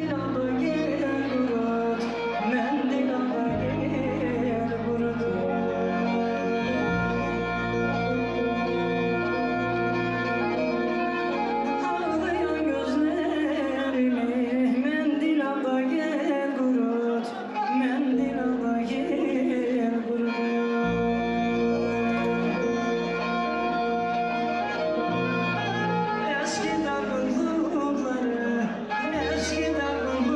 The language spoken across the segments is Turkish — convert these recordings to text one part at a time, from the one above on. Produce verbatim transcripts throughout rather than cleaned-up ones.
Eski dargınlıkları, eski dargınlıkları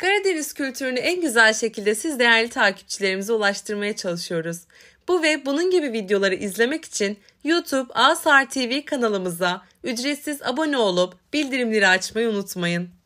Karadeniz kültürünü en güzel şekilde siz değerli takipçilerimize ulaştırmaya çalışıyoruz. Bu ve bunun gibi videoları izlemek için YouTube Ağasar T V kanalımıza ücretsiz abone olup bildirimleri açmayı unutmayın.